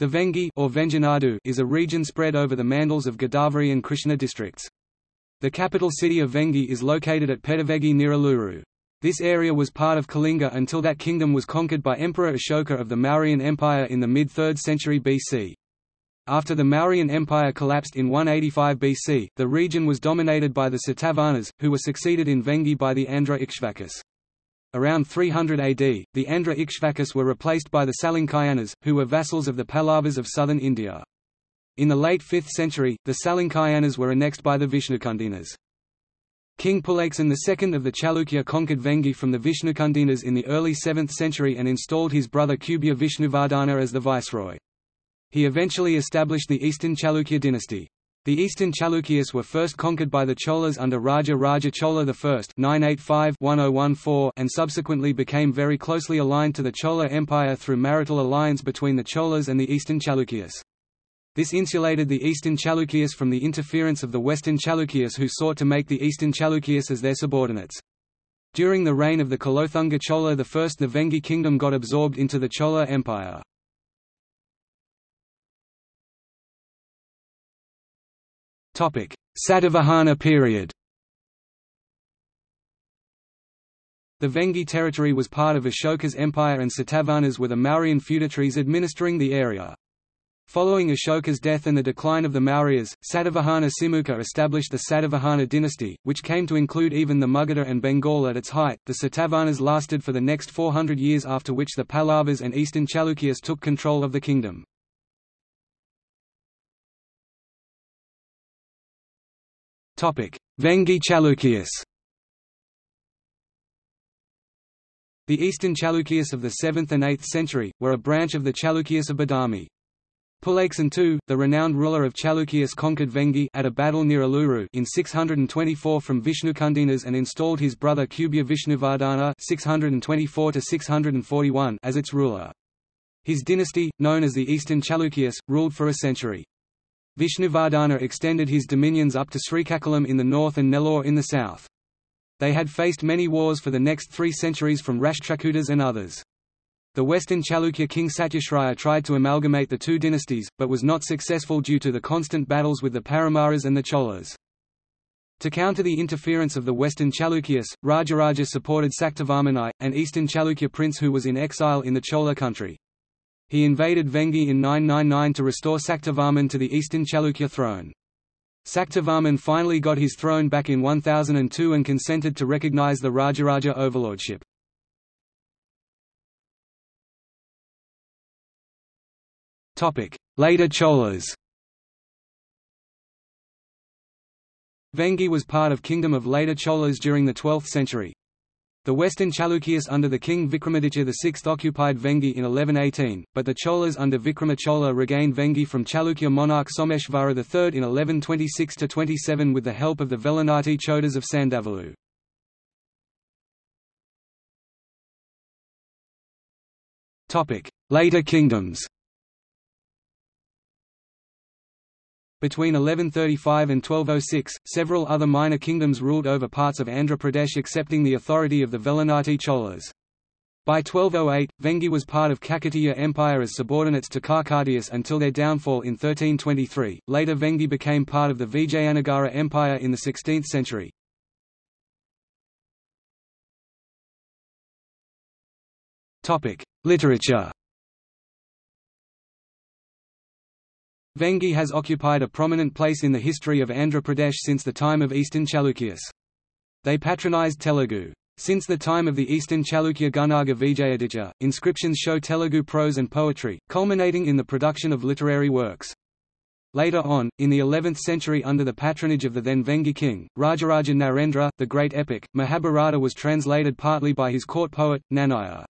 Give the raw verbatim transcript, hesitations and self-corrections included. The Vengi or Venginadu is a region spread over the mandals of Godavari and Krishna districts. The capital city of Vengi is located at Pedavegi near Eluru. This area was part of Kalinga until that kingdom was conquered by Emperor Ashoka of the Mauryan Empire in the mid third century B C. After the Mauryan Empire collapsed in one eighty-five B C, the region was dominated by the Satavahanas, who were succeeded in Vengi by the Andhra Ikshvakus. Around three hundred A D, the Andhra Ikshvakus were replaced by the Salankayanas, who were vassals of the Pallavas of southern India. In the late fifth century, the Salankayanas were annexed by the Vishnukundinas. King Pulakeshin the second of the Chalukya conquered Vengi from the Vishnukundinas in the early seventh century and installed his brother Kubja Vishnuvardhana as the viceroy. He eventually established the Eastern Chalukya dynasty. The Eastern Chalukyas were first conquered by the Cholas under Raja Raja Chola the first and subsequently became very closely aligned to the Chola Empire through marital alliance between the Cholas and the Eastern Chalukyas. This insulated the Eastern Chalukyas from the interference of the Western Chalukyas, who sought to make the Eastern Chalukyas as their subordinates. During the reign of the Kolathunga Chola I, the Vengi kingdom got absorbed into the Chola Empire. Satavahana period. The Vengi territory was part of Ashoka's empire and Satavahanas were the Mauryan feudatories administering the area. Following Ashoka's death and the decline of the Mauryas, Satavahana Simuka established the Satavahana dynasty, which came to include even the Magadha and Bengal at its height. The Satavahanas lasted for the next four hundred years, after which the Pallavas and Eastern Chalukyas took control of the kingdom. Vengi Chalukyas. The Eastern Chalukyas of the seventh and eighth century, were a branch of the Chalukyas of Badami. Pulakeshin the second, the renowned ruler of Chalukyas, conquered Vengi at a battle near Eluru in six hundred twenty-four from Vishnukundinas and installed his brother Kubja Vishnuvardhana six hundred twenty-four to six hundred forty-one as its ruler. His dynasty, known as the Eastern Chalukyas, ruled for a century. Vishnuvardhana extended his dominions up to Srikakalam in the north and Nellore in the south. They had faced many wars for the next three centuries from Rashtrakutas and others. The Western Chalukya king Satyashraya tried to amalgamate the two dynasties, but was not successful due to the constant battles with the Paramaras and the Cholas. To counter the interference of the Western Chalukyas, Rajaraja supported Saktavarman the first, an Eastern Chalukya prince who was in exile in the Chola country. He invaded Vengi in nine ninety-nine to restore Saktavarman to the Eastern Chalukya throne. Saktavarman finally got his throne back in one thousand two and consented to recognize the Rajaraja overlordship. Later Cholas. Vengi was part of Kingdom of Later Cholas during the twelfth century. The Western Chalukyas under the king Vikramaditya the sixth occupied Vengi in eleven eighteen, but the Cholas under Vikrama Chola regained Vengi from Chalukya monarch Someshvara the third in eleven twenty-six to twenty-seven with the help of the Velanati Chodas of Sandavalu. Later kingdoms. Between eleven thirty-five and twelve oh six, several other minor kingdoms ruled over parts of Andhra Pradesh accepting the authority of the Velanati Cholas. By twelve oh eight, Vengi was part of Kakatiya Empire as subordinates to Kakatias until their downfall in thirteen twenty-three. Later Vengi became part of the Vijayanagara Empire in the sixteenth century. Literature. Vengi has occupied a prominent place in the history of Andhra Pradesh since the time of Eastern Chalukyas. They patronized Telugu. Since the time of the Eastern Chalukya Gunaga Vijayaditya, inscriptions show Telugu prose and poetry, culminating in the production of literary works. Later on, in the eleventh century, under the patronage of the then Vengi king, Rajaraja Narendra, the great epic, Mahabharata was translated partly by his court poet, Nannaya.